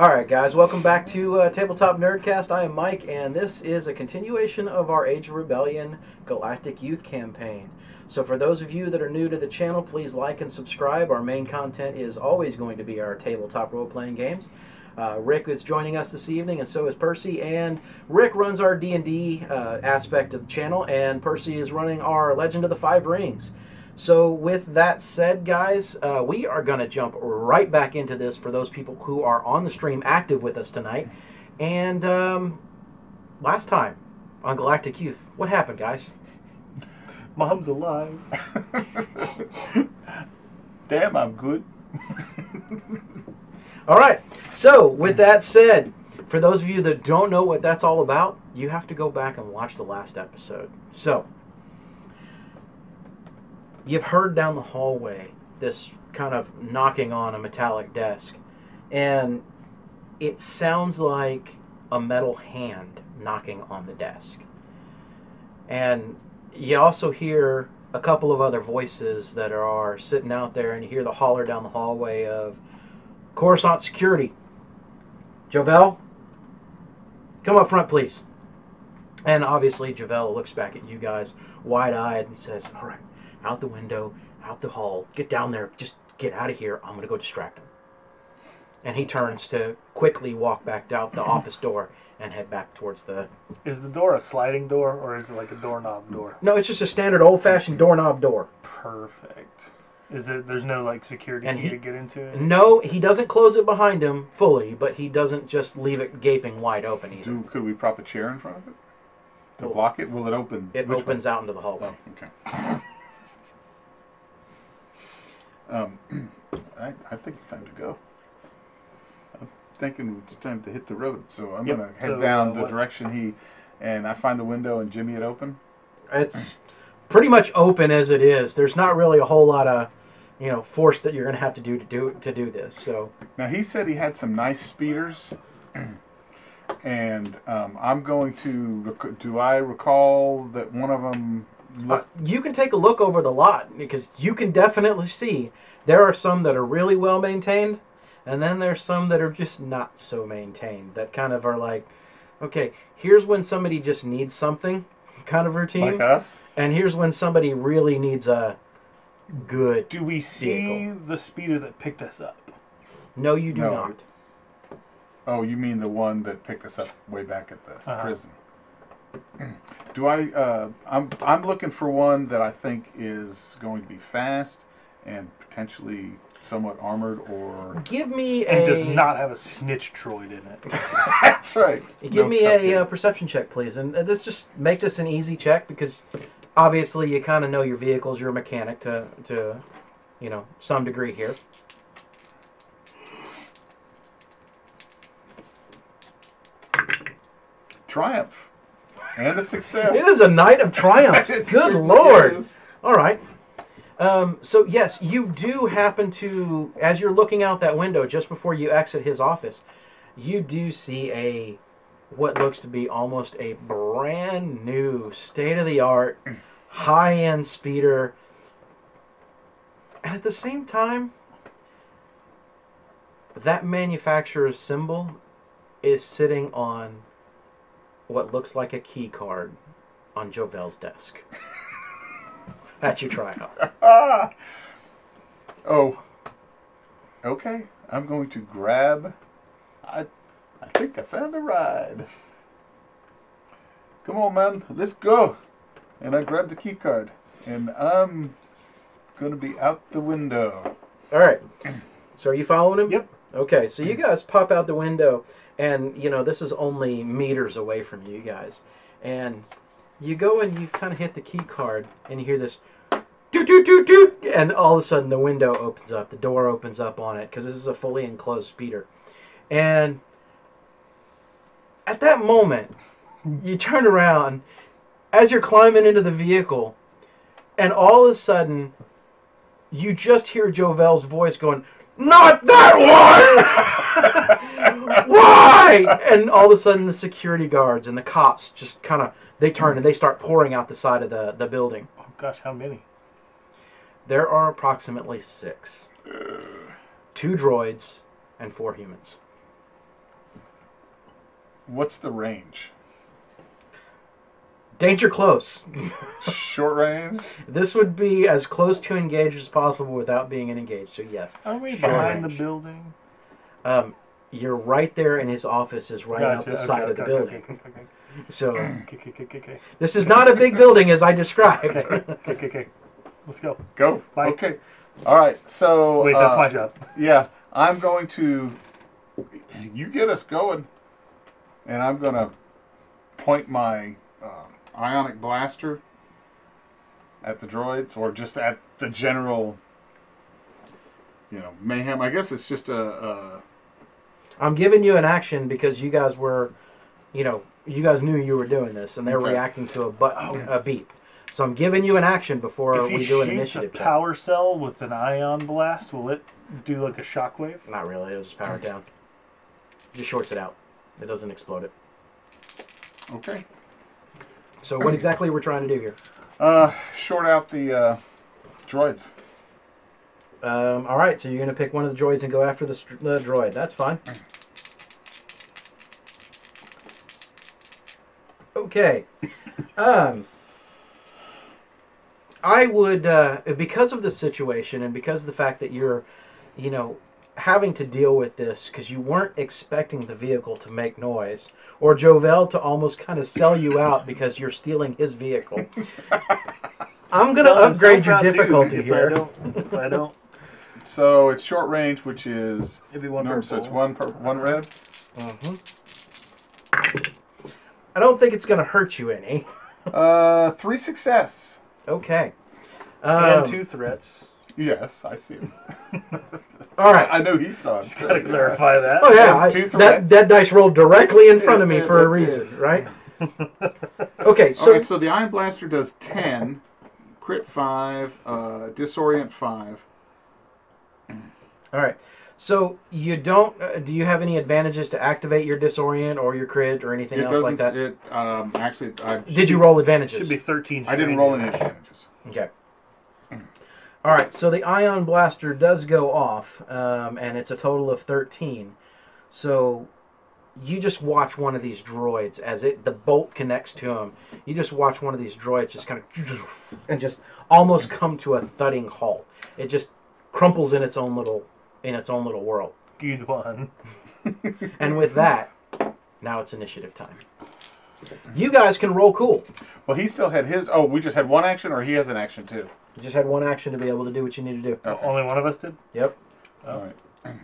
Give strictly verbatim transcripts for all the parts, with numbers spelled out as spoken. Alright guys, welcome back to uh, Tabletop Nerdcast. I am Mike, and this is a continuation of our Age of Rebellion Galactic Youth campaign. So for those of you that are new to the channel, please like and subscribe. Our main content is always going to be our tabletop role-playing games. Uh, Rick is joining us this evening, and so is Percy, and Rick runs our D and D uh, aspect of the channel, and Percy is running our Legend of the Five Rings. So with that said, guys, uh, we are going to jump right back into this for those people who are on the stream active with us tonight. And um, last time on Galactic Youth, what happened, guys? Mom's alive. Damn, I'm good. All right. So with that said, for those of you that don't know what that's all about, you have to go back and watch the last episode. So you've heard down the hallway this kind of knocking on a metallic desk, and it sounds like a metal hand knocking on the desk. And you also hear a couple of other voices that are sitting out there, and you hear the holler down the hallway of Coruscant Security. Jovel, come up front, please. And obviously Jovel looks back at you guys wide-eyed and says, all right. Out the window, out the hall, get down there, just get out of here, I'm going to go distract him. And he turns to quickly walk back out the office door and head back towards the... Is the door a sliding door, or is it like a doorknob door? No, it's just a standard old-fashioned doorknob door. Perfect. Is it? There's no, like, security and key he, to get into it? No, he doesn't close it behind him fully, but he doesn't just leave it gaping wide open either. Do, could we prop a chair in front of it? To well, block it? Will it open? It Which opens one? out into the hallway. Oh, okay. Um, I, I think it's time to go. I'm thinking it's time to hit the road, so I'm yep. going to head so, down uh, the what? direction he... And I find the window and jimmy it open? It's pretty much open as it is. There's not really a whole lot of, you know, force that you're going to have to do to do to do this. So now, he said he had some nice speeders, and um, I'm going to... Do I recall that one of them... Uh, you can take a look over the lot, because you can definitely see there are some that are really well maintained, and then there's some that are just not so maintained, that kind of are like, okay, here's when somebody just needs something kind of routine, like us, and here's when somebody really needs a good do we see vehicle. The speeder that picked us up? No, you do no. not. Oh, you mean the one that picked us up way back at the uh-huh. prison? Do I, uh, I'm, I'm looking for one that I think is going to be fast and potentially somewhat armored, or... Give me and a... And does not have a snitch droid in it. That's right. Give no me cupcake. a uh, perception check, please. And let's just make this an easy check, because obviously you kind of know your vehicles, you're a mechanic to, to, you know, some degree here. Triumph. And a success. It is a night of triumph. Good Lord. Is. All right. Um, so, yes, you do happen to, as you're looking out that window just before you exit his office, you do see a, what looks to be almost a brand new, state-of-the-art, high-end speeder. And at the same time, that manufacturer's symbol is sitting on what looks like a key card on Jovel's desk. That's your tryout. Oh. Okay. I'm going to grab... I, I think I found a ride. Come on, man. Let's go. And I grabbed the key card. And I'm going to be out the window. All right. So are you following him? Yep. Okay. So you guys pop out the window. And, you know, this is only meters away from you guys. And you go and you kind of hit the key card, and you hear this doot, doot, doot, doot, and all of a sudden the window opens up, the door opens up on it, because this is a fully enclosed speeder. And at that moment, you turn around as you're climbing into the vehicle, and all of a sudden you just hear Jovel's voice going, "Not that one!" Why? And all of a sudden the security guards and the cops just kind of, they turn and they start pouring out the side of the, the building. Oh gosh, how many? There are approximately six. Two droids and four humans. What's the range? Danger close. Short range? This would be as close to engaged as possible without being engaged, so yes. Are we behind range. the building? Um, you're right there, and his office is right gotcha. out the okay, side okay, of the okay, building. Okay, okay, okay. So, okay, okay, okay, okay. This is not a big building as I described. Okay, okay, okay. Let's go. Go. Bye. Okay. All right, so... Wait, that's uh, my job. Yeah, I'm going to... You get us going, and I'm going to point my... Uh, ionic blaster at the droids, or just at the general, you know, mayhem. I guess it's just a, a... I'm giving you an action because you guys were, you know, you guys knew you were doing this, and they're okay. reacting to a, but oh. a beep. So I'm giving you an action before we do an initiative. If you shoot a power check. cell with an ion blast, will it do like a shockwave? Not really. It was just powered down. It just shorts it out. It doesn't explode it. Okay. So what exactly we're trying to do here? Uh, short out the uh, droids. Um, all right, so you're going to pick one of the droids and go after the, the droid. That's fine. Okay. um, I would, uh, because of the situation and because of the fact that you're, you know, having to deal with this because you weren't expecting the vehicle to make noise, or Jovell to almost kind of sell you out because you're stealing his vehicle. I'm going to so upgrade so your difficulty if here. I don't, if I don't. So it's short range, which is... It'd be one no, purple. So it's one, per, one red? Mm-hmm. I don't think it's going to hurt you any. uh, three success. Okay. Um, and two threats. Yes, I see him. All right. I know he saw him. Just got to clarify yeah. that. Oh, yeah. I, that, that dice rolled directly in front it, of me it, for it, a reason, it. right? Okay, so... Okay, so the Ion Blaster does ten, crit five, uh, disorient five. All right. So you don't... Uh, do you have any advantages to activate your disorient or your crit or anything it else like that? It um, actually... I Did you roll advantages? It should be thirteen. I didn't roll any advantages. Okay. All right, so the Ion Blaster does go off, um, and it's a total of thirteen. So you just watch one of these droids as it the bolt connects to him. You just watch one of these droids just kind of... and just almost come to a thudding halt. It just crumples in its own little in its own little world. Good one. And with that, now it's initiative time. You guys can roll cool. Well, he still had his... Oh, we just had one action, or he has an action, too? You just had one action to be able to do what you need to do. Okay. Only one of us did? Yep. All right.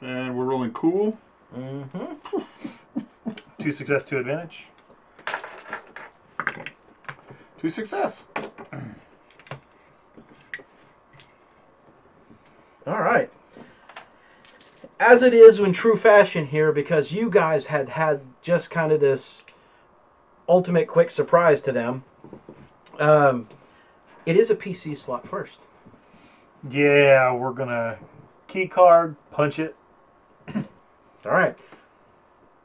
And we're rolling cool. Mm-hmm. Two success, two advantage. Two success. All right. As it is in true fashion here, because you guys had had just kind of this ultimate quick surprise to them, um, it is a P C slot first. Yeah, we're going to key card, punch it. All right.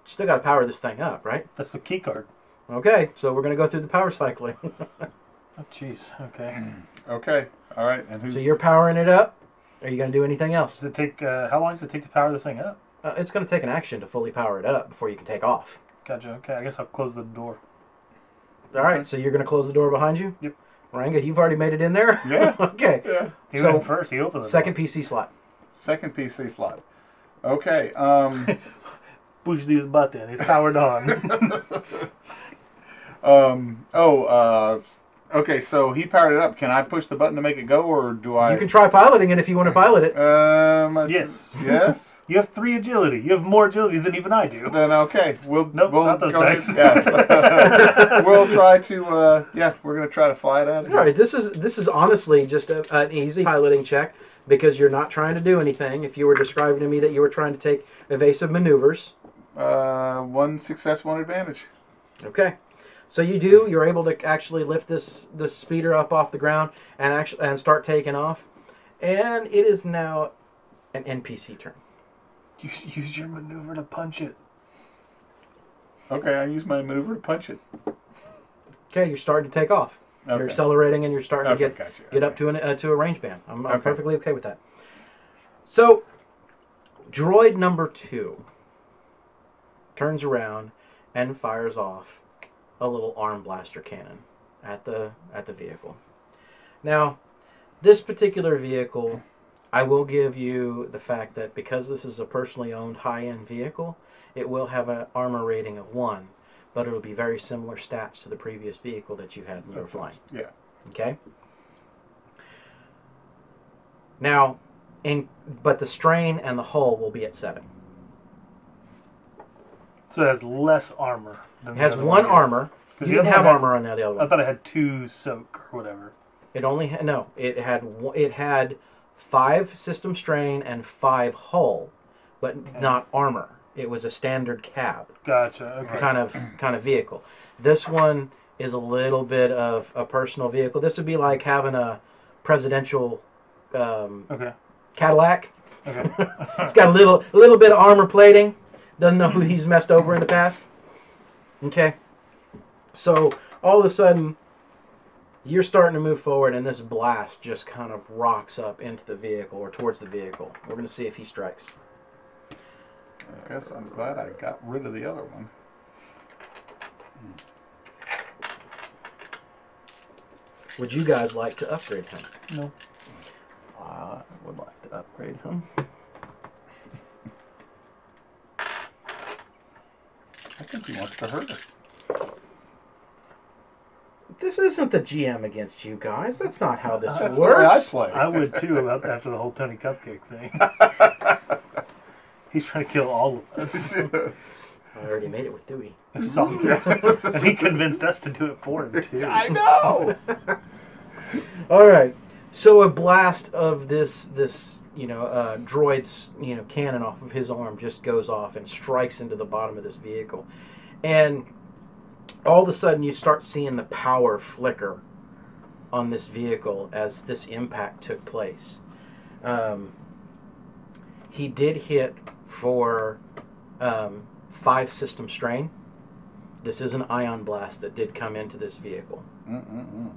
Still got to power this thing up, right? That's the key card. Okay, so we're going to go through the power cycling. Oh, jeez. Okay. Okay. All right. And who's... So you're powering it up. Are you going to do anything else? Does it take? Uh, how long does it take to power this thing up? Uh, it's going to take an action to fully power it up before you can take off. Gotcha. Okay, I guess I'll close the door. All right, okay. So you're going to close the door behind you? Yep. Ranga, you've already made it in there? Yeah. Okay. Yeah. He so, went first. He opened the second door. P C slot. Second P C slot. Okay. Um, Push this button. It's powered on. um. Oh, uh... Okay, so he powered it up. Can I push the button to make it go, or do I... You can try piloting it if you want to pilot it. Um, yes. Yes? You have three agility. You have more agility than even I do. Then, okay. We'll, nope, we'll not those dice. Yes. We'll try to... Uh, yeah, we're going to try to fly it out. All right, this is, this is honestly just a, an easy piloting check, because you're not trying to do anything. If you were describing to me that you were trying to take evasive maneuvers... Uh, one success, one advantage. Okay. So you do. You're able to actually lift this this speeder up off the ground and actually and start taking off. And it is now an N P C turn. You use your maneuver to punch it. Okay, I use my maneuver to punch it. Okay, you're starting to take off. Okay. You're accelerating and you're starting okay, to get gotcha. get okay. up to an uh, to a range band. I'm, I'm okay. perfectly okay with that. So, droid number two. turns around, and fires off a little arm blaster cannon at the at the vehicle. Now, this particular vehicle, I will give you the fact that because this is a personally owned high-end vehicle, it will have an armor rating of one, but it will be very similar stats to the previous vehicle that you had in your flying. Yeah. Okay? Now, in, but the strain and the hull will be at seven. So it has less armor. Than it has one, one armor. You didn't have armor on the other one. I thought it had two soak or whatever. It only had, no, it had it had five system strain and five hull, but okay. not armor. It was a standard cab. Gotcha. Okay. Kind of kind of vehicle. This one is a little bit of a personal vehicle. This would be like having a presidential um, okay. Cadillac. Okay. It's got a little a little bit of armor plating. Doesn't know he's messed over in the past. Okay. So all of a sudden, you're starting to move forward, and this blast just kind of rocks up into the vehicle or towards the vehicle. We're going to see if he strikes. I guess I'm glad I got rid of the other one. Would you guys like to upgrade him? No. I would like to upgrade him. I think he wants to hurt us. This isn't the G M against you guys. That's not how this That's works. The way I play. I would too after the whole Tony Cupcake thing. He's trying to kill all of us. I already made it with Dewey. And he convinced us to do it for him too. I know. All right. So a blast of this this you know uh, droid's you know cannon off of his arm just goes off and strikes into the bottom of this vehicle, and all of a sudden, you start seeing the power flicker on this vehicle as this impact took place. Um, he did hit for um, five system strain. This is an ion blast that did come into this vehicle. Mm-mm-mm.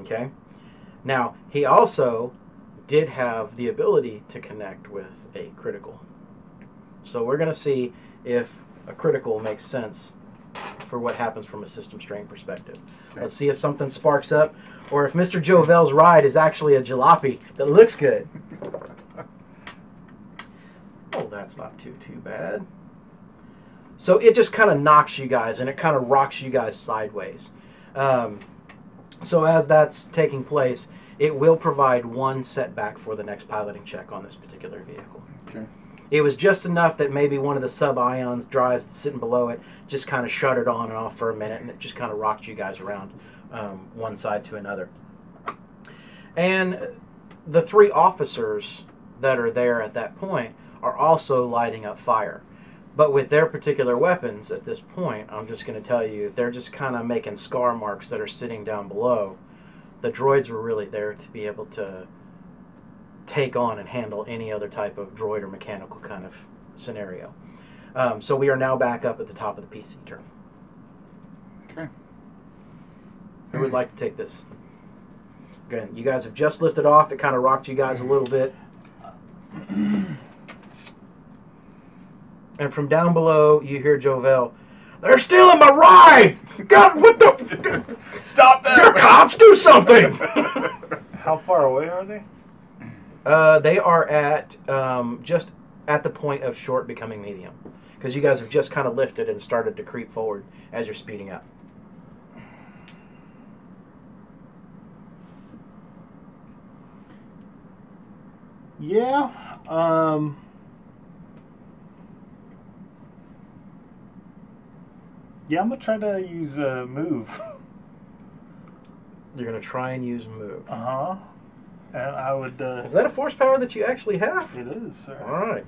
Okay? Now, he also did have the ability to connect with a critical. So we're going to see if a critical makes sense for what happens from a system strain perspective. Okay. Let's see if something sparks up, or if Mister Jovel's ride is actually a jalopy that looks good. Oh, that's not too, too bad. So it just kind of knocks you guys, and it kind of rocks you guys sideways. Um, so as that's taking place, it will provide one setback for the next piloting check on this particular vehicle. Okay. It was just enough that maybe one of the sub-ions drives sitting below it just kind of shuttered on and off for a minute, and it just kind of rocked you guys around um, one side to another. And the three officers that are there at that point are also lighting up fire. But with their particular weapons at this point, I'm just going to tell you, they're just kind of making scar marks that are sitting down below. The droids were really there to be able to take on and handle any other type of droid or mechanical kind of scenario. Um, so we are now back up at the top of the P C turn. Okay. Who would like to take this? Good. You guys have just lifted off. It kind of rocked you guys a little bit. And from down below, you hear Jovel, "They're stealing my ride! God, what the... Stop that! Your cops, do something!" How far away are they? Uh, they are at um, just at the point of short becoming medium, because you guys have just kind of lifted and started to creep forward as you're speeding up. Yeah. Um, yeah, I'm going to try to use uh, move. You're going to try and use move. Uh-huh. And I would, uh, is that a force power that you actually have? It is, sir. All right.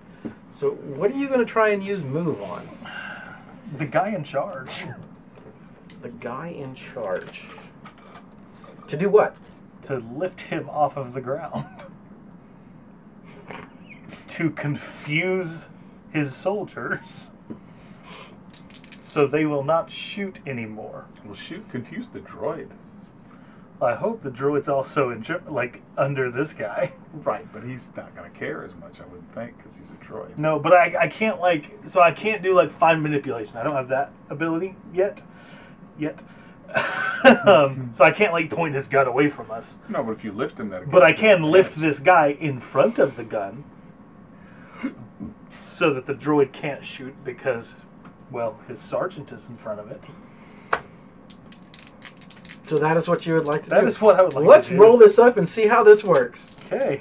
So what are you going to try and use move on? The guy in charge. The guy in charge. To do what? To lift him off of the ground. To confuse his soldiers so they will not shoot anymore. Well, shoot, confuse the droid. I hope the druid's also in like under this guy. Right, but he's not going to care as much, I wouldn't think, because he's a droid. No, but I, I can't like so I can't do like fine manipulation. I don't have that ability yet, yet. um, so I can't like point his gun away from us. No, but if you lift him, that. But I can lift this guy in front of the gun, so that the droid can't shoot because, well, his sergeant is in front of it. So that is what you would like to that do? That is what I would like Let's to do. Let's roll this up and see how this works. Okay.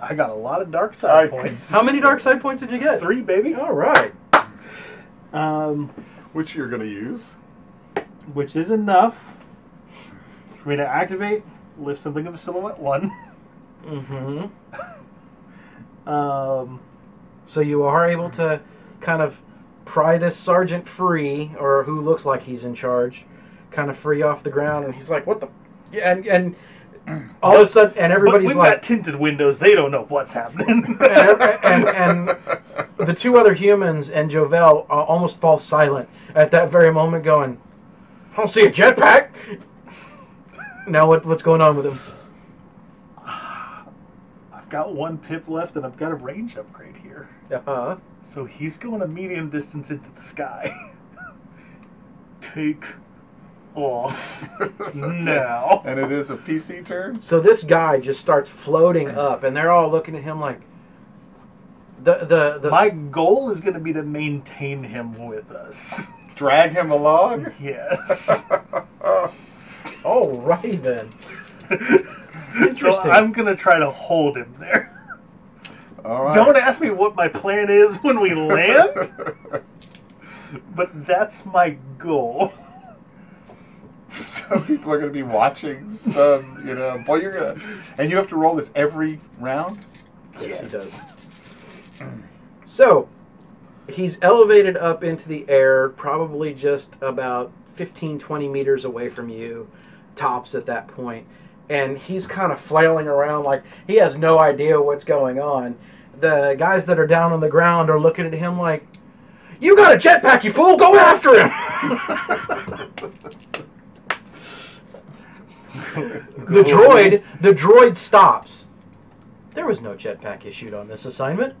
I got a lot of dark side I points. How many dark side points did you get? Three, baby. All right. Um, which you're going to use. Which is enough for me to activate, lift something of a silhouette one. Mm-hmm. um, so you are able to kind of pry this sergeant free, or who looks like he's in charge, kind of free off the ground, and he's like, "What the?" Yeah, and and all of a sudden, and everybody's but like, "We've got tinted windows. They don't know what's happening." and, and, and the two other humans and Jovell uh, almost fall silent at that very moment, going, "I don't see a jetpack." Now, what what's going on with him? I've got one pip left, and I've got a range upgrade here. Uh huh. So he's going a medium distance into the sky. Take off now. And it is a P C turn? So this guy just starts floating up, and they're all looking at him like... The, the, the My goal is going to be to maintain him with us. Drag him along? Yes. All right, then. Interesting. So I'm going to try to hold him there. All right. Don't ask me what my plan is when we land, but that's my goal. Some people are going to be watching some, you know, well, you're gonna, and you have to roll this every round? Yes, yes. He does. So, he's elevated up into the air, probably just about fifteen, twenty meters away from you, tops at that point. And he's kind of flailing around like he has no idea what's going on. The guys that are down on the ground are looking at him like, "You got a jetpack, you fool! Go after him!" The droid, the droid stops. There was no jetpack issued on this assignment.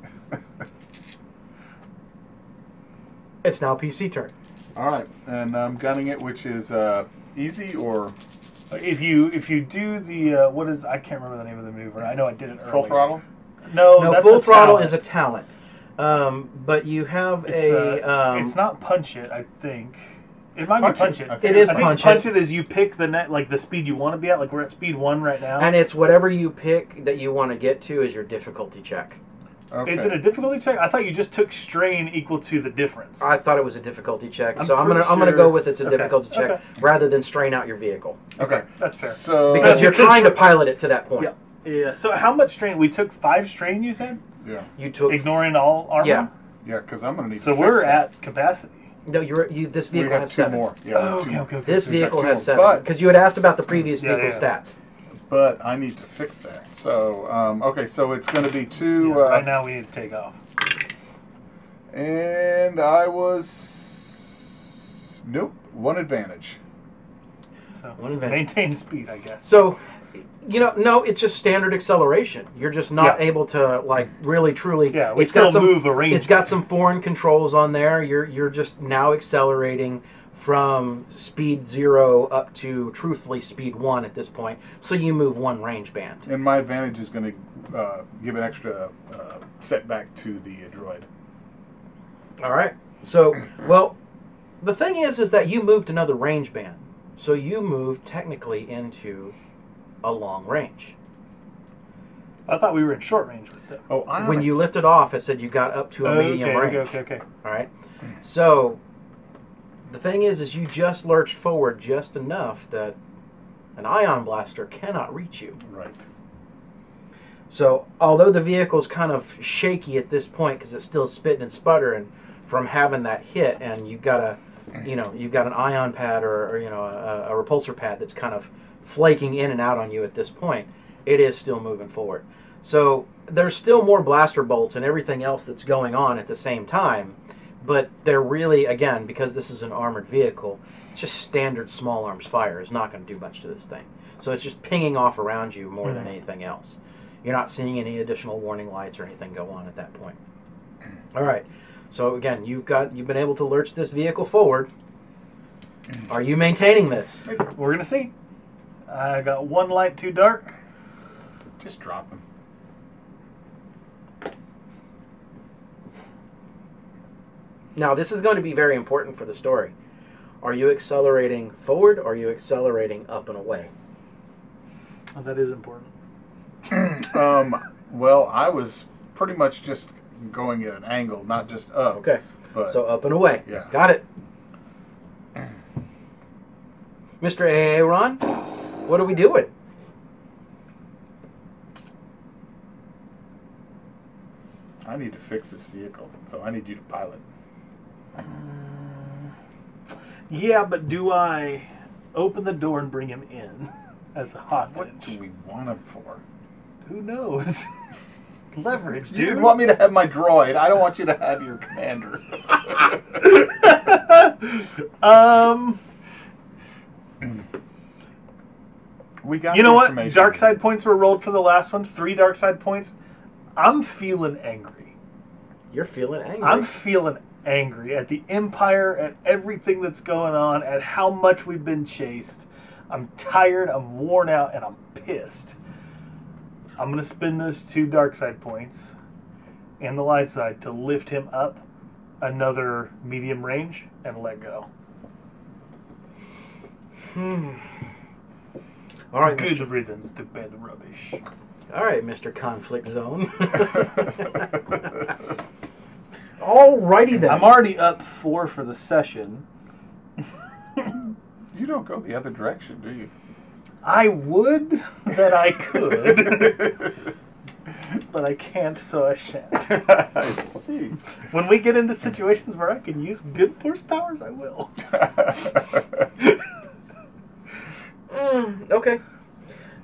It's now P C turn. All right, and I'm gunning it, which is uh, easy or. If you if you do the uh, what is I can't remember the name of the maneuver. I know I did it earlier. Full throttle. No, no. Full throttle is a talent, um, but you have it's a. a um, it's not punch it. I think it might punch be punch it. it. It is I punch it. Punch it is you pick the net like the speed you want to be at. Like we're at speed one right now. And it's whatever you pick that you want to get to is your difficulty check. Okay. Is it a difficulty check? I thought you just took strain equal to the difference. I thought it was a difficulty check, I'm so I'm gonna sure I'm gonna go with it's a okay. difficulty check okay. rather than strain out your vehicle. Okay, okay. That's fair. So because you're trying to pilot it to that point. Yeah. Yeah. So how much strain? We took five strain. You said. Yeah. You took ignoring all armor. Yeah. Yeah, because I'm gonna need. So to we're at capacity. No, you're you. This vehicle we have has two seven. More. Yeah. Oh, okay, okay, okay. This so vehicle has seven because you had asked about the previous yeah, vehicle yeah. stats. But I need to fix that. So, um, okay, so it's going to be two... Yeah, uh, right now we need to take off. And I was... Nope, one advantage. So, one advantage. Maintain speed, I guess. So, you know, no, it's just standard acceleration. You're just not yeah. able to, like, really, truly... Yeah, we it's still got some, move a range. It's got some foreign controls on there. You're, you're just now accelerating... from speed zero up to, truthfully, speed one at this point. So you move one range band. And my advantage is going to uh, give an extra uh, setback to the uh, droid. All right. So, well, the thing is, is that you moved another range band. So you moved technically into a long range. I thought we were in short range with that. Oh, I when you lifted off, it said you got up to a okay, medium range. Okay, okay, okay. All right. So... The thing is, is you just lurched forward just enough that an ion blaster cannot reach you. Right. So, although the vehicle's kind of shaky at this point because it's still spitting and sputtering from having that hit, and you've got a, you know, you've got an ion pad or, or you know, a, a repulsor pad that's kind of flaking in and out on you at this point, it is still moving forward. So, there's still more blaster bolts and everything else that's going on at the same time. But they're really, again, because this is an armored vehicle, it's just standard small arms fire is not going to do much to this thing. So it's just pinging off around you more mm-hmm. than anything else. You're not seeing any additional warning lights or anything go on at that point. All right. So again, you've got you've been able to lurch this vehicle forward. Are you maintaining this? We're gonna see. I got one light too dark. Just drop him. Now this is going to be very important for the story. Are you accelerating forward or are you accelerating up and away? Oh, that is important. um, well, I was pretty much just going at an angle, not just up. Okay, but, so up and away. Yeah. Got it. Mister Aaron, what are we doing? I need to fix this vehicle, so I need you to pilot. Uh, yeah, but do I open the door and bring him in as a hostage? What do we want him for? Who knows? Leverage, dude. You didn't want me to have my droid. I don't want you to have your commander. um, we got. You know what? Dark side points were rolled for the last one. Three dark side points. I'm feeling angry. You're feeling angry. I'm feeling angry at the Empire, at everything that's going on, at how much we've been chased. I'm tired. I'm worn out, and I'm pissed. I'm going to spend those two dark side points and the light side to lift him up another medium range and let go. Hmm. All right. Good Mister riddance to bad rubbish. All right, Mister Conflict Zone. All righty then. I'm already up four for the session. You don't go the other direction, do you? I would that I could, but I can't, so I shan't. I see. When we get into situations where I can use good force powers, I will. mm, okay.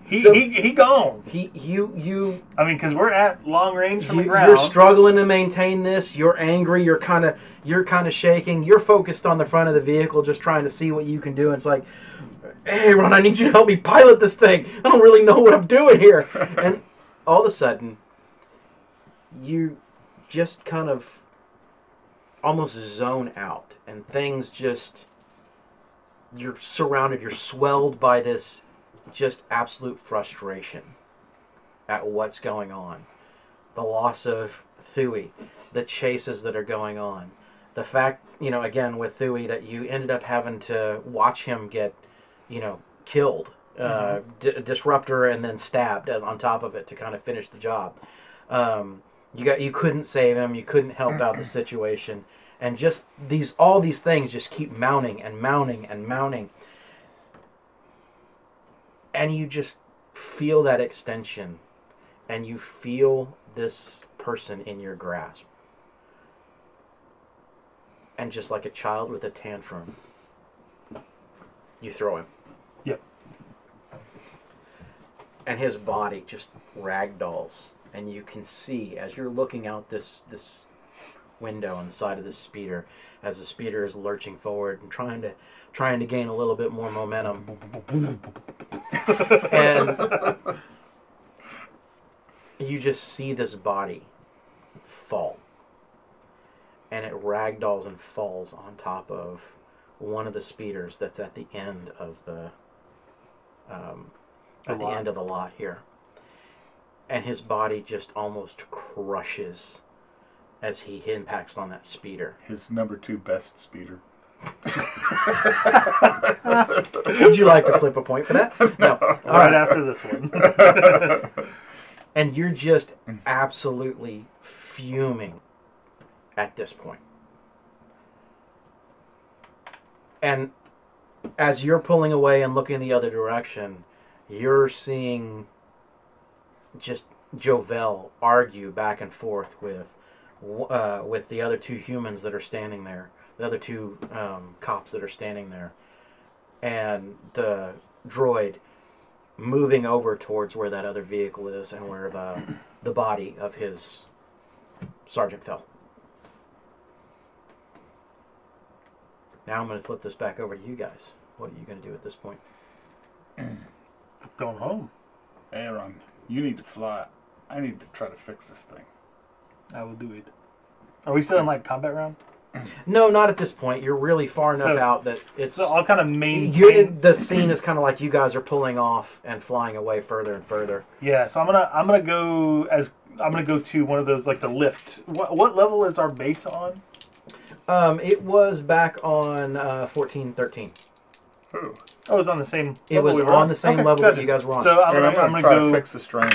He, so he he gone. He you you. I mean, because we're at long range from you, the ground. You're struggling to maintain this. You're angry. You're kind of you're kind of shaking. You're focused on the front of the vehicle, just trying to see what you can do. And it's like, hey, Ron, I need you to help me pilot this thing. I don't really know what I'm doing here. And all of a sudden, you just kind of almost zone out, and things just you're surrounded. You're swelled by this. Just absolute frustration at what's going on. The loss of Thuy, the chases that are going on. The fact, you know, again, with Thuy that you ended up having to watch him get, you know, killed. Uh, mm-hmm. Disruptor and then stabbed on top of it to kind of finish the job. Um, you got, you couldn't save him. You couldn't help out the situation. And just these, all these things just keep mounting and mounting and mounting. And you just feel that extension, and you feel this person in your grasp. And just like a child with a tantrum, you throw him. Yep. And his body just ragdolls, and you can see as you're looking out this this window on the side of the speeder, as the speeder is lurching forward and trying to trying to gain a little bit more momentum. And you just see this body fall, and it ragdolls and falls on top of one of the speeders that's at the end of the um, at the end of the lot here, and his body just almost crushes as he impacts on that speeder. His number two best speeder. Would you like to flip a point for that? No. All right, after this one. And you're just absolutely fuming at this point. And as you're pulling away and looking the other direction, you're seeing just Jovell argue back and forth with uh, with the other two humans that are standing there. The other two um, cops that are standing there, and the droid moving over towards where that other vehicle is and where the, the body of his sergeant fell. Now I'm going to flip this back over to you guys. What are you going to do at this point? I'm going home. Aaron, you need to fly. I need to try to fix this thing. I will do it. Are we still in like combat round? No, not at this point. You're really far enough so, out that it's... So I'll kind of maintain... You, the scene is kind of like you guys are pulling off and flying away further and further. Yeah, so I'm gonna I'm gonna go as I'm gonna go to one of those like the lift. What, what level is our base on? Um, it was back on uh, fourteen thirteen. Oh, it was on the same. It level was we were on the same okay, level gotcha. that you guys were on. So I'm, yeah, I'm, I'm, I'm gonna, gonna go to fix the strain.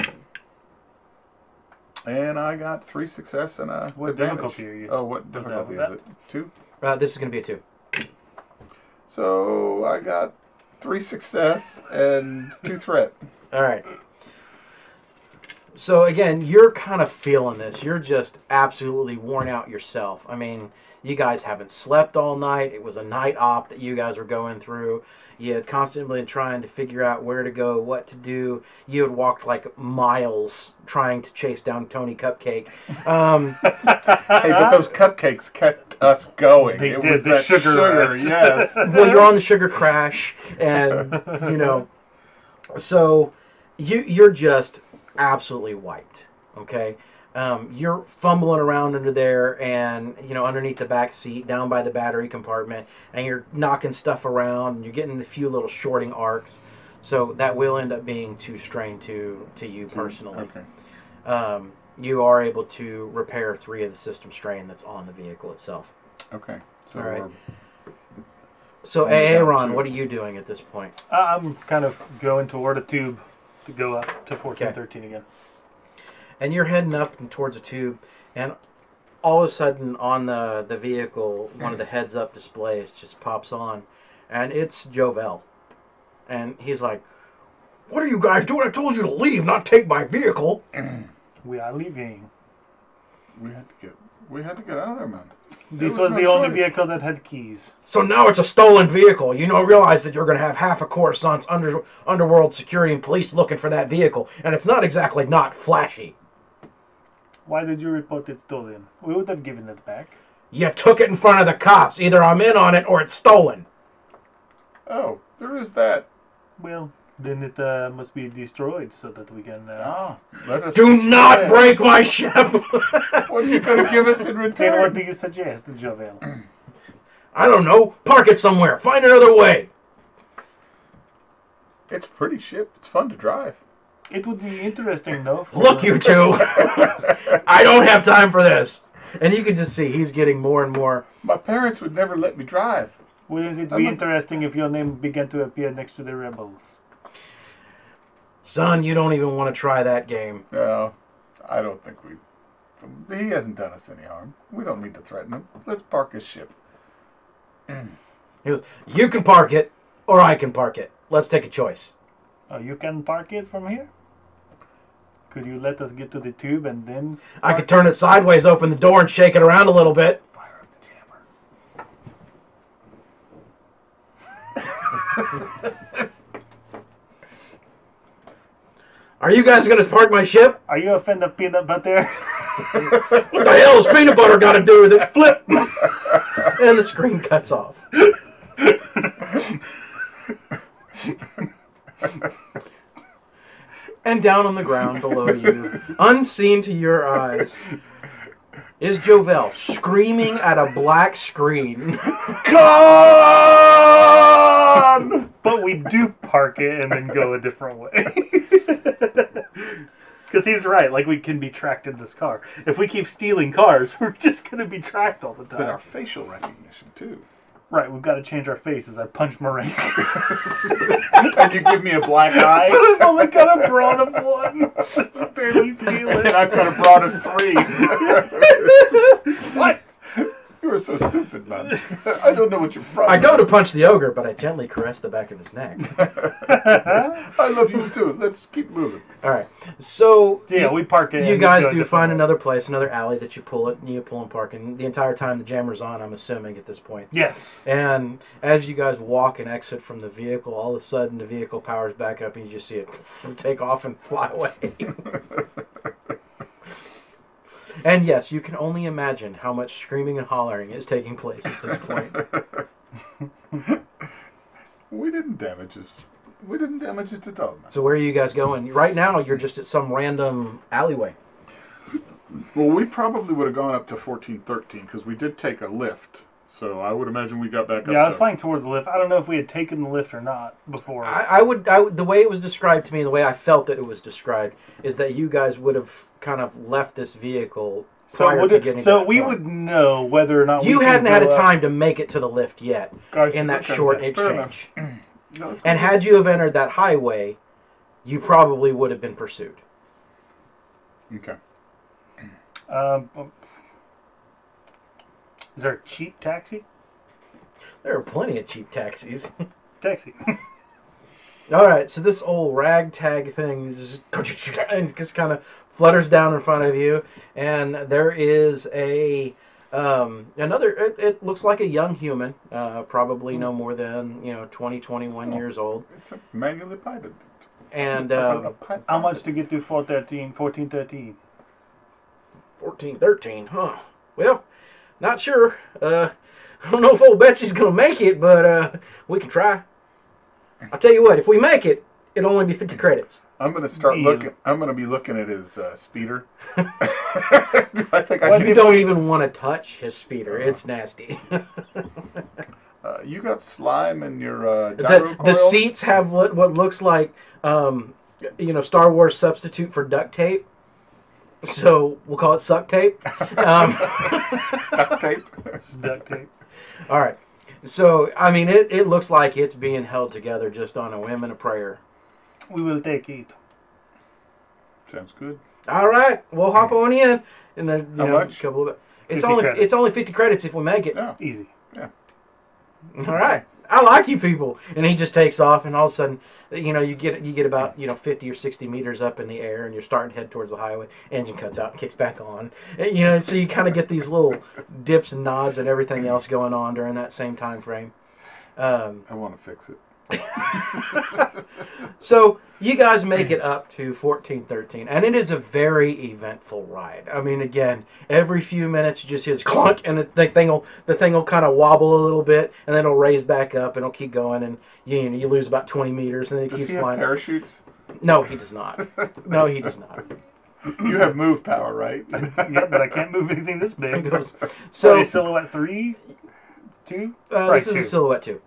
And I got three success and a what advantage. difficulty are you? Oh, what difficulty is it? Two? Uh, this is going to be a two. So I got three success and two threat. All right. So again, you're kind of feeling this. You're just absolutely worn out yourself. I mean, you guys haven't slept all night. It was a night op that you guys were going through. You had constantly been trying to figure out where to go, what to do. You had walked like miles trying to chase down Tony Cupcake. Um, hey, but those cupcakes kept us going. They it did. Was the that sugar, sugar yes. Well, you're on the sugar crash, and you know, so you you're just absolutely wiped. Okay. Um, you're fumbling around under there and, you know, underneath the back seat, down by the battery compartment, and you're knocking stuff around, and you're getting a few little shorting arcs. So that will end up being too strained to, to you personally. Okay. Um, you are able to repair three of the system strain that's on the vehicle itself. Okay. So all right. So, Aaron, what are you doing at this point? I'm kind of going toward a tube to go up to fourteen thirteen okay. again. And you're heading up and towards a tube, and all of a sudden on the, the vehicle, one of the heads-up displays just pops on, and it's Jovell. And he's like, "What are you guys doing? I told you to leave, not take my vehicle." We are leaving. We had to get, we had to get out of there, man. This was, was no the only choice. vehicle that had keys. So now it's a stolen vehicle. You know, realize that you're going to have half a Coruscant's under, underworld security and police looking for that vehicle, and it's not exactly not flashy. Why did you report it stolen? We would have given it back. You took it in front of the cops. Either I'm in on it or it's stolen. Oh, there is that. Well, then it uh, must be destroyed so that we can... Uh... Ah, let us Do not it. break my ship! What are you going to give us in return? And what do you suggest, Jovell? I don't know. Park it somewhere. Find another way. It's a pretty ship. It's fun to drive. It would be interesting, though. Look, you two. I don't have time for this. And you can just see he's getting more and more. My parents would never let me drive. Wouldn't it be I'm interesting a... if your name began to appear next to the rebels? Son, you don't even want to try that game. No, I don't think we... He hasn't done us any harm. We don't need to threaten him. Let's park his ship. Mm. He goes, "You can park it, or I can park it. Let's take a choice." Oh, you can park it from here? Could you let us get to the tube and then... I could turn it sideways, open the door, and shake it around a little bit. Fire up the jammer. Are you guys going to park my ship? Are you a fan of peanut butter? What the hell has peanut butter got to do with it? Flip! And the screen cuts off. And down on the ground below you, unseen to your eyes, is Jovell screaming at a black screen. Gone! But we do park it and then go a different way. Because he's right. Like, we can be tracked in this car. If we keep stealing cars, we're just going to be tracked all the time. But our facial recognition, too. Right, we've got to change our faces. I punch Marink. And you give me a black eye? But I've only got a broad of one. I barely feel it. And I've got a broad of three. What? You were so stupid, man. I don't know what your problem is. I go to punch the ogre, but I gently caress the back of his neck. I love you, too. Let's keep moving. All right. So, yeah, you, we park it. You guys do find another place, another alley that you pull it, and you pull and park. And the entire time the jammer's on, I'm assuming, at this point. Yes. And as you guys walk and exit from the vehicle, all of a sudden the vehicle powers back up, and you just see it take off and fly away. And yes, you can only imagine how much screaming and hollering is taking place at this point. didn't damage his. We didn't damage his development. So where are you guys going? Right now, you're just at some random alleyway. Well, we probably would have gone up to fourteen thirteen because we did take a lift. So I would imagine we got back up. Yeah, I was to... flying toward the lift. I don't know if we had taken the lift or not before. I, I, would, I would. The way it was described to me, and the way I felt that it was described, is that you guys would have kind of left this vehicle prior so to getting. It, so we point. would know whether or not you we hadn't had a time up. to make it to the lift yet gotcha. in that okay. short exchange. No, and had you have entered that highway, you probably would have been pursued. Okay. Um, is there a cheap taxi? There are plenty of cheap taxis. Taxi. All right, so this old ragtag thing just, just kind of flutters down in front of you, and there is a... Um, another, it, it looks like a young human, uh, probably no more than, you know, twenty, twenty-one oh, years old. It's a manually piloted. And, um, how much to get through four thirteen, fourteen thirteen? fourteen thirteen, huh? Well, not sure. Uh, I don't know if old Betsy's gonna make it, but, uh, we can try. I'll tell you what, if we make it, it'll only be fifty credits. I'm gonna start Deal. looking. I'm gonna be looking at his uh, speeder. I think well, I you don't even want to touch his speeder. Uh-huh. It's nasty. uh, you got slime in your uh, gyro the, coils? The seats have what, what looks like, um, you know, Star Wars substitute for duct tape. So we'll call it suck tape. Um, Stuck tape. Duct tape. All right. So I mean, it it looks like it's being held together just on a whim and a prayer. We will take it. Sounds good. All right, we'll hop on in, and then you How know, much? Couple of it's only credits. It's only fifty credits if we make it. Yeah. Easy. Yeah. All right, I like you people. And he just takes off, and all of a sudden, you know, you get you get about you know fifty or sixty meters up in the air, and you're starting to head towards the highway. Engine cuts out, and kicks back on. And, you know, so you kind of get these little dips and nods and everything else going on during that same time frame. Um, I want to fix it. So you guys make it up to fourteen thirteen, and it is a very eventful ride. I mean, again, every few minutes you just hear this clunk, and the thing will the thing will kind of wobble a little bit, and then it'll raise back up, and it'll keep going, and you know, you lose about twenty meters, and then it does keeps he flying. Have parachutes? No, he does not. No, he does not. You have move power, right? Yeah, but I can't move anything this big. Goes, so a silhouette three, two. Uh, right, this is two. a silhouette two.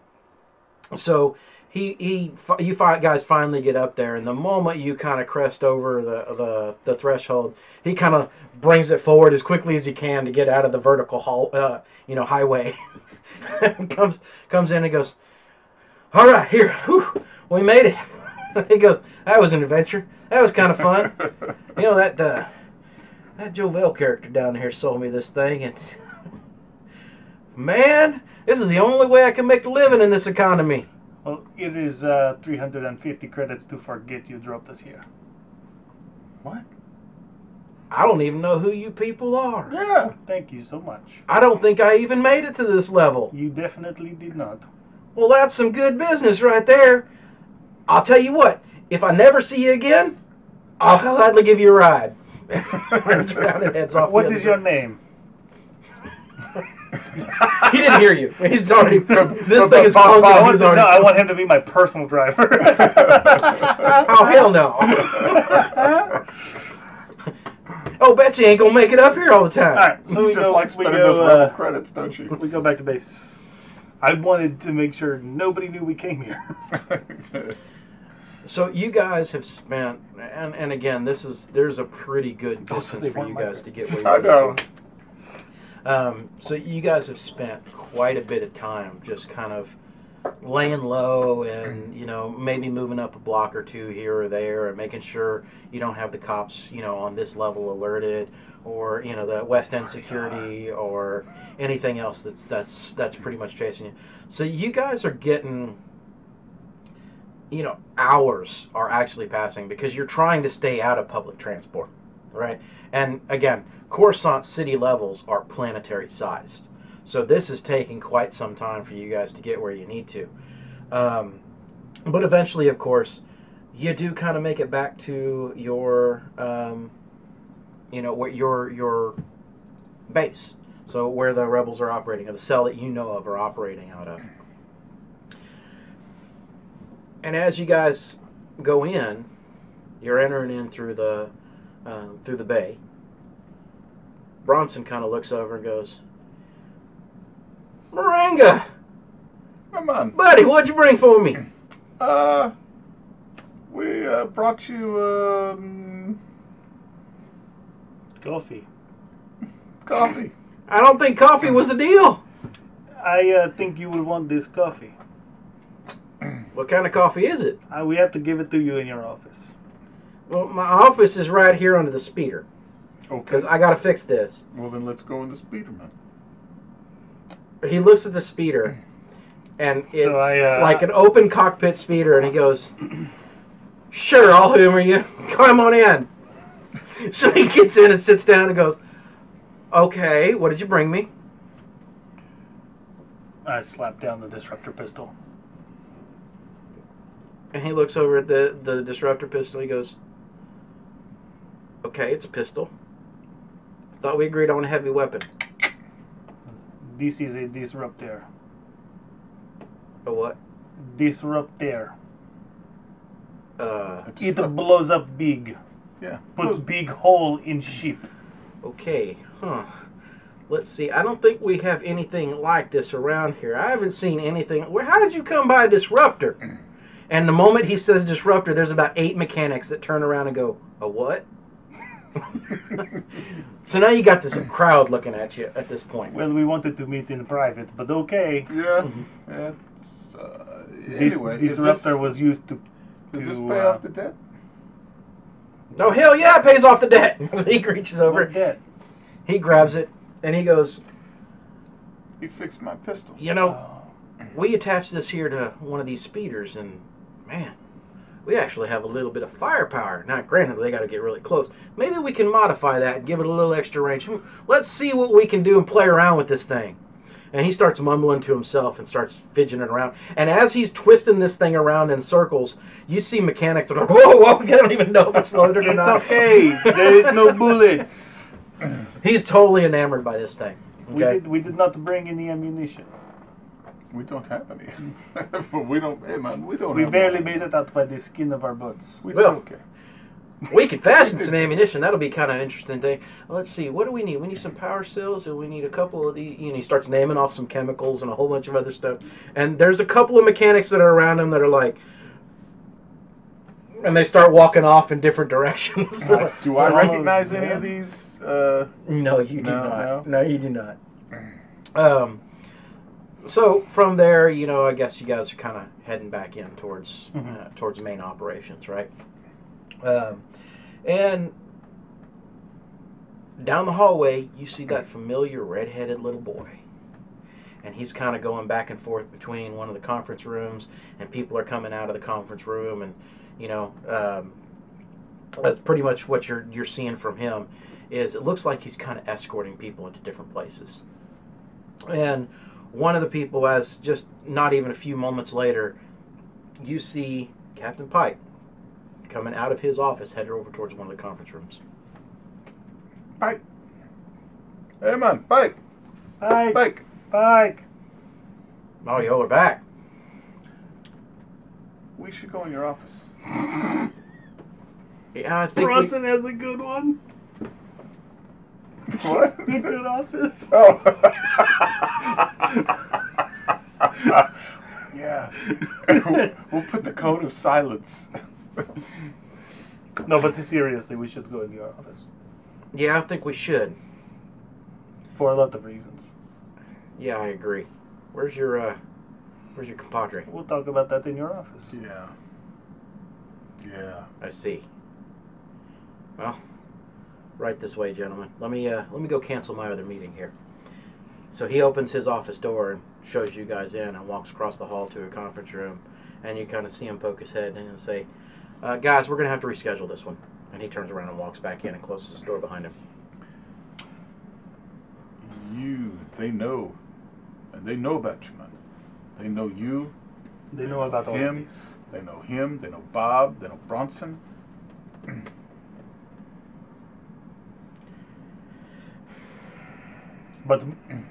So he he you guys finally get up there, and the moment you kind of crest over the the, the threshold, he kind of brings it forward as quickly as he can to get out of the vertical hall, uh, you know, highway. comes comes in and goes, all right, here, whew, we made it. He goes, that was an adventure. That was kind of fun. You know that uh, that Jovell character down here sold me this thing, and man. This is the only way I can make a living in this economy. Well, it is uh, three hundred fifty credits to forget you dropped us here. What? I don't even know who you people are. Yeah, thank you so much. I don't think I even made it to this level. You definitely did not. Well, that's some good business right there. I'll tell you what, if I never see you again, I'll gladly give you a ride. Heads off what is your name? He didn't hear you. He's already. This thing is closed. I want him, no, I want him to be my personal driver. Oh hell no! Oh, Betsy ain't gonna make it up here all the time. All right, so you we just go, like spending go, those rebel uh, credits, don't you? We go back to base. I wanted to make sure nobody knew we came here. So you guys have spent, and and again, this is there's a pretty good distance oh, so for you guys to get where you're I know. Going. Um, so you guys have spent quite a bit of time just kind of laying low and, you know, maybe moving up a block or two here or there and making sure you don't have the cops, you know, on this level alerted or, you know, the West End security or anything else that's, that's, that's pretty much chasing you. So you guys are getting, you know, hours are actually passing because you're trying to stay out of public transport. Right, and again, Coruscant city levels are planetary sized, so this is taking quite some time for you guys to get where you need to. Um, but eventually, of course, you do kind of make it back to your, um, you know, what your your base. So where the rebels are operating, or the cell that you know of are operating out of. And as you guys go in, you're entering in through the uh, through the bay. Bronson kind of looks over and goes, "Moringa, come on, buddy, what'd you bring for me?" Uh, we uh, brought you um coffee. Coffee. I don't think coffee was the deal. I uh, think you will want this coffee. What kind of coffee is it? Uh, we have to give it to you in your office. Well, my office is right here under the speeder. Okay. Because I got to fix this. Well, then let's go in the speeder, man. He looks at the speeder, and it's so I, uh, like an open cockpit speeder, and he goes, "Sure, I'll humor you. Climb on in." So he gets in and sits down and goes, "Okay, what did you bring me?" I slapped down the disruptor pistol. And he looks over at the, the disruptor pistol. He goes, "Okay, it's a pistol. Thought we agreed on a heavy weapon." This is a disruptor. A what? Disruptor. Uh, it blows up big. Yeah. Puts big hole in ship. Okay, huh. Let's see. I don't think we have anything like this around here. I haven't seen anything. Where? How did you come by a disruptor? And the moment he says disruptor, there's about eight mechanics that turn around and go, "A what?" So now you got this crowd looking at you at this point. Well, we wanted to meet in private, but okay. Yeah. Mm-hmm. It's, uh, anyway, this disruptor this, was used to. to does this pay uh, off the debt? No, hell yeah, it pays off the debt. He reaches over. What debt? He grabs it and he goes, "You fixed my pistol. You know, oh. we attached this here to one of these speeders, and man, we actually have a little bit of firepower. Now, granted, they got to get really close. Maybe we can modify that and give it a little extra range. Let's see what we can do and play around with this thing." And he starts mumbling to himself and starts fidgeting around. And as he's twisting this thing around in circles, you see mechanics that are like, "Whoa, whoa!" They don't even know if it's loaded or not. It's okay. There is no bullets. He's totally enamored by this thing. Okay? We did. We did not bring any ammunition. We don't have any. But we don't. Hey man, we don't. We have barely any. made it out by the skin of our butts. We well, okay. We can fashion some ammunition. That'll be kind of interesting thing. Let's see. What do we need? We need some power cells, and we need a couple of the. You know, he starts naming off some chemicals and a whole bunch of other stuff. And there's a couple of mechanics that are around him that are like, and they start walking off in different directions. I, do I recognize any yeah. of these? Uh, no, you do no, not. No. no, you do not. Um. So from there, you know, I guess you guys are kind of heading back in towards mm-hmm. uh, towards main operations, right? Um, and down the hallway, you see that familiar red-headed little boy, and he's kind of going back and forth between one of the conference rooms, and people are coming out of the conference room, and you know, um, that's pretty much what you're you're seeing from him. Is it looks like he's kind of escorting people into different places, and one of the people, as just not even a few moments later, you see Captain Pike coming out of his office, headed over towards one of the conference rooms. Pike. Hey, man. Pike. Pike. Pike. Pike. Oh, y'all are back. We should go in your office. Yeah, I think Bronson we... has a good one. What? A good office. Oh. Yeah. We'll, we'll put the cone of silence. No, but seriously, we should go in your office. Yeah, I think we should. For a lot of reasons. Yeah, I agree. Where's your, uh, where's your compadre? We'll talk about that in your office. Yeah. Yeah. I see. Well, right this way, gentlemen. Let me, uh, let me go cancel my other meeting here. So he opens his office door and shows you guys in and walks across the hall to a conference room, and you kind of see him poke his head in and say, Uh, guys, we're going to have to reschedule this one. And he turns around and walks back in and closes his door behind him. You, they know. And they know about you, man. They know you. They, they know about all of these. They know him. They know Bob. They know Bronson. But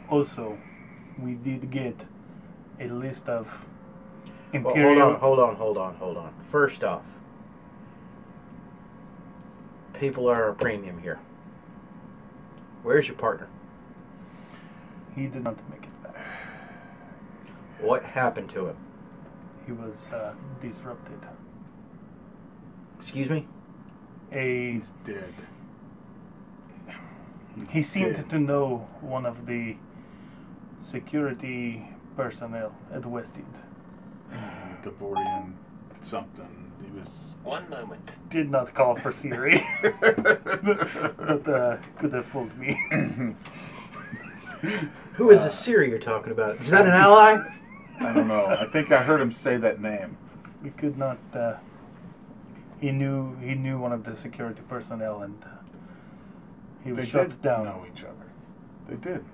also, we did get a list of Imperial... Well, hold on, hold on, hold on, hold on. First off, people are a premium here. Where's your partner? He did not make it back. What happened to him? He was uh, disrupted. Excuse me? A... He's dead. He's he seemed dead. to know one of the security personnel at West End. Devorian something. He was... One moment. Did not call for Siri. But uh, could have fooled me. Who is uh, the Siri you're talking about? Is that an ally? I don't know. I think I heard him say that name. We could not... Uh, He knew he knew one of the security personnel, and uh, he was shut down. They did know each other. They did.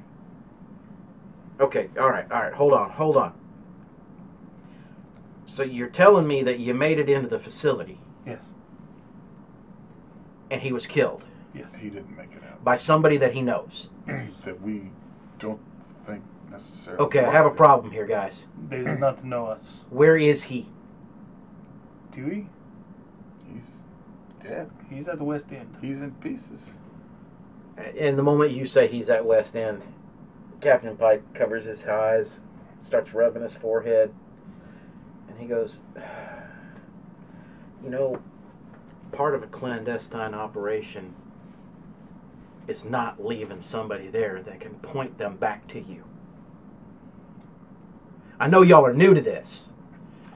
Okay, all right, all right. Hold on, hold on. So you're telling me that you made it into the facility? Yes. And he was killed? Yes. He didn't make it out. By somebody that he knows? That we don't think necessarily. Okay, I have a problem here, guys. They did not know us. Where is he? Do we? He's dead. He's at the West End. He's in pieces. And the moment you say he's at West End, Captain Pike covers his eyes, starts rubbing his forehead, and he goes, you know, part of a clandestine operation is not leaving somebody there that can point them back to you. I know y'all are new to this.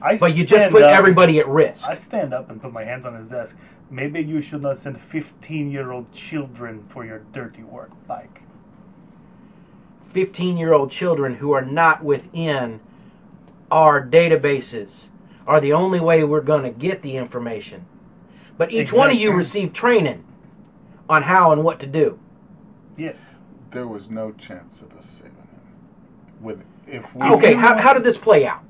I but you just put up, everybody at risk. I stand up and put my hands on his desk. Maybe you should not send fifteen-year-old children for your dirty work, Mike. fifteen-year-old children who are not within our databases are the only way we're going to get the information. But each exactly. one of you received training on how and what to do. Yes. There was no chance of us saving him. With, if we okay, how, how did this play out?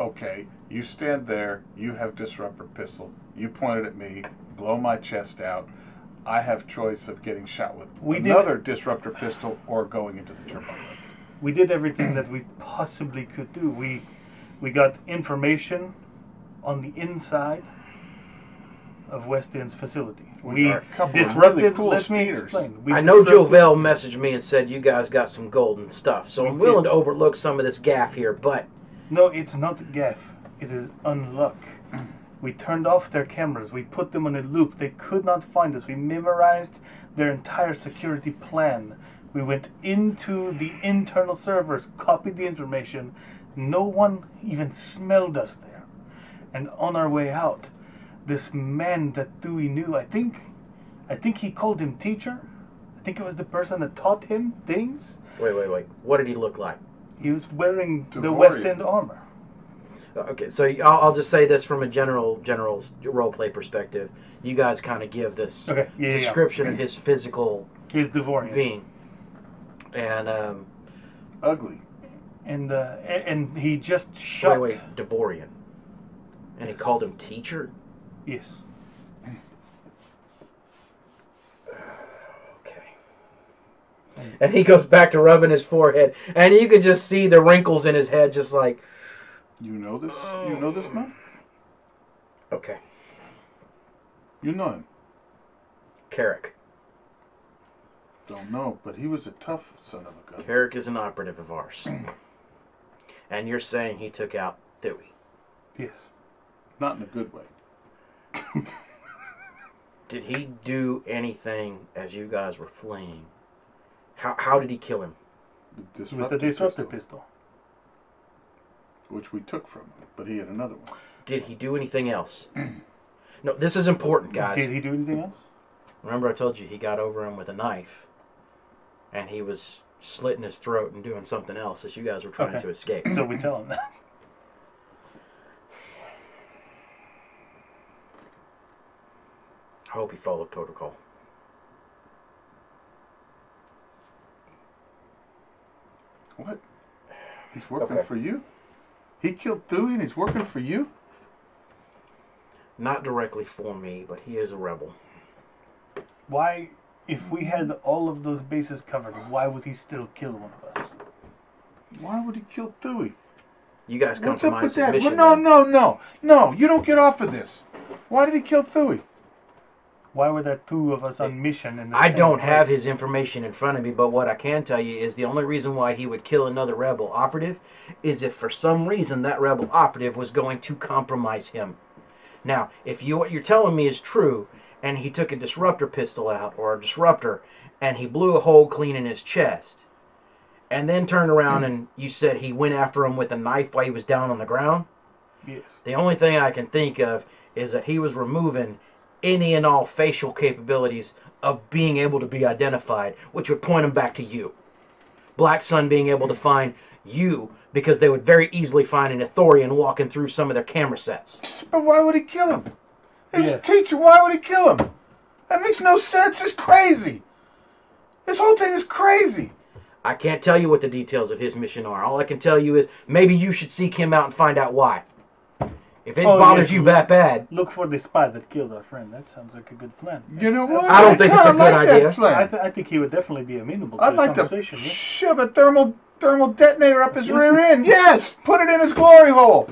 Okay, you stand there, you have disruptor pistol, you pointed at me, blow my chest out, I have choice of getting shot with we another did, disruptor pistol or going into the turbo lift. We did everything that we possibly could do. We we got information on the inside of West End's facility. We, we are a couple disrupted, really cool speeders. I know Jovell messaged me and said you guys got some golden stuff, so we I'm did. willing to overlook some of this gaff here, but... No, it's not gaff. It is unluck. We turned off their cameras. We put them on a loop. They could not find us. We memorized their entire security plan. We went into the internal servers, copied the information. No one even smelled us there. And on our way out, this man that Dewey knew, I think, I think he called him teacher. I think it was the person that taught him things. Wait, wait, wait. What did he look like? He was wearing Devorian. the West End armor. Okay, so I'll, I'll just say this from a general general's roleplay perspective. You guys kind of give this okay. yeah, description yeah, yeah. of his physical He's Devorian. being. And, um... Ugly. And, uh, and he just shot... Wait, wait, Devorian. And yes. he called him teacher? Yes. And he goes back to rubbing his forehead, and you can just see the wrinkles in his head, just like. You know this. Oh. You know this man. Okay. You know him. Carrick. Don't know, but he was a tough son of a gun. Carrick is an operative of ours, and you're saying he took out Dewey. Yes. Not in a good way. Did he do anything as you guys were fleeing? How, how did he kill him? With a disruptor pistol. pistol. Which we took from him, but he had another one. Did he do anything else? No, this is important, guys. Did he do anything else? Remember I told you he got over him with a knife, and he was slitting his throat and doing something else as you guys were trying okay. to escape. So we tell him that. I hope he followed protocol. What? He's working okay. for you? He killed Dewey and he's working for you? Not directly for me, but he is a rebel. Why, if we had all of those bases covered, why would he still kill one of us? Why would he kill Dewey? You guys come What's to up my with submission. That? Well, no, no, no. No, you don't get off of this. Why did he kill Thuy? Why were there two of us on mission in the I same don't place? Have his information in front of me, but what I can tell you is the only reason why he would kill another rebel operative is if for some reason that rebel operative was going to compromise him. Now, if you what you're telling me is true, and he took a disruptor pistol out, or a disruptor, and he blew a hole clean in his chest, and then turned around mm. and you said he went after him with a knife while he was down on the ground? Yes. The only thing I can think of is that he was removing any and all facial capabilities of being able to be identified, which would point them back to you. Black Sun being able to find you, because they would very easily find an Ithorian walking through some of their camera sets. But why would he kill him? He was yes. a teacher, why would he kill him? That makes no sense, it's crazy. This whole thing is crazy. I can't tell you what the details of his mission are. All I can tell you is maybe you should seek him out and find out why. If it oh, bothers yes. you that bad. Look for the spy that killed our friend. That sounds like a good plan. You know what? I don't I think it's a good like idea. I, th I think he would definitely be amenable to I'd like conversation, to yeah? shove a thermal, thermal detonator up his rear end. Yes! Put it in his glory hole!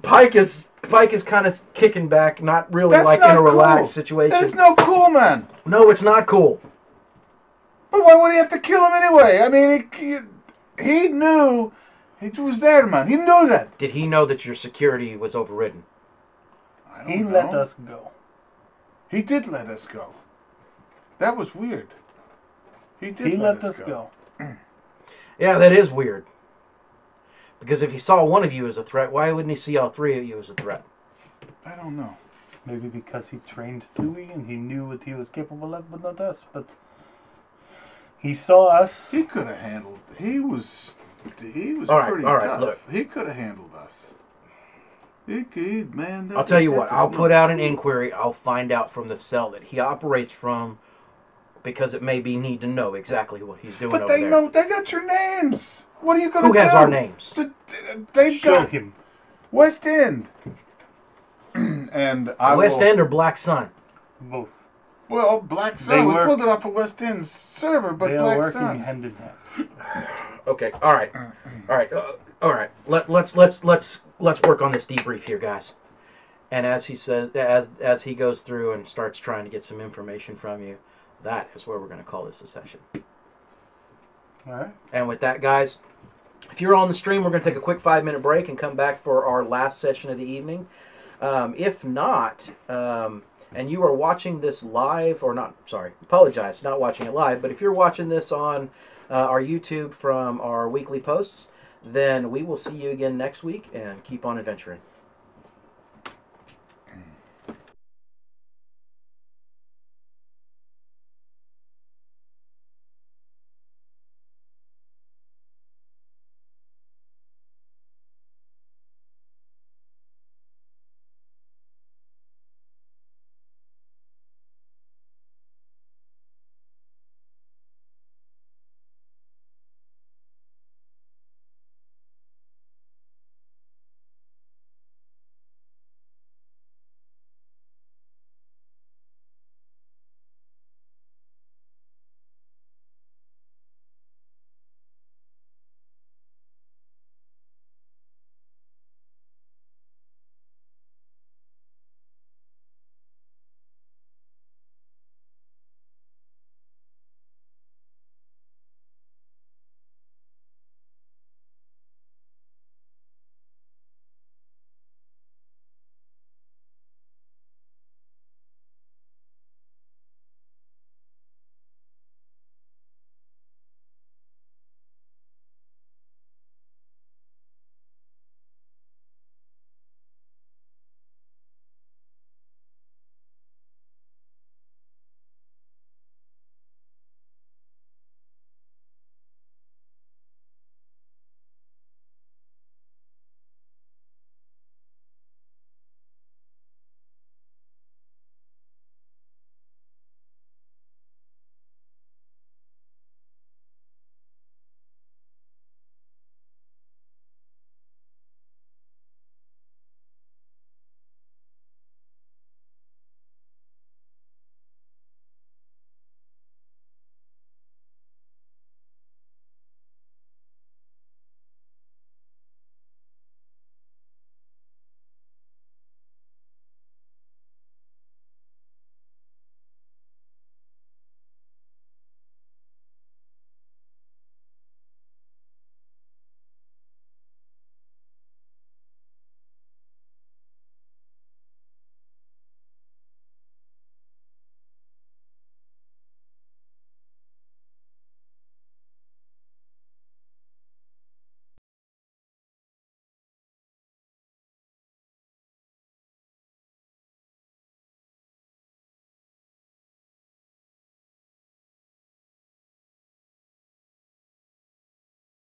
Pike is Pike is kind of kicking back, not really That's like not in a relaxed cool. situation. It's no cool, man. No, it's not cool. But why would he have to kill him anyway? I mean, he, he knew... It was there, man. He knew that. Did he know that your security was overridden? I don't he know. let us go. He did let us go. That was weird. He did he let, let us go. go. Yeah, that is weird. Because if he saw one of you as a threat, why wouldn't he see all three of you as a threat? I don't know. Maybe because he trained Thuy and he knew what he was capable of, but not us. But he saw us. He could have handled. He was... He was all right, pretty all right, tough. Look. He could have handled us. He could, man. That, I'll tell you that, what. That I'll put out an inquiry. I'll find out from the cell that he operates from, because it may be need to know exactly what he's doing. But over they there. know. They got your names. What are you going to do? Who has our names? The, they've Show got him. West End. and I West will, End or Black Sun? Both. Well, Black Sun. They we work. pulled it off of West End's server, but they Black Sun. hand in hand. Okay. All right. All right. Uh, all right. Let let's let's let's let's work on this debrief here, guys. And as he says, as as he goes through and starts trying to get some information from you, that is where we're going to call this a session. All right. And with that, guys, if you're on the stream, we're going to take a quick five-minute break and come back for our last session of the evening. Um, if not. Um, And you are watching this live, or not, sorry, apologize, not watching it live, but if you're watching this on uh, our YouTube from our weekly posts, then we will see you again next week and keep on adventuring.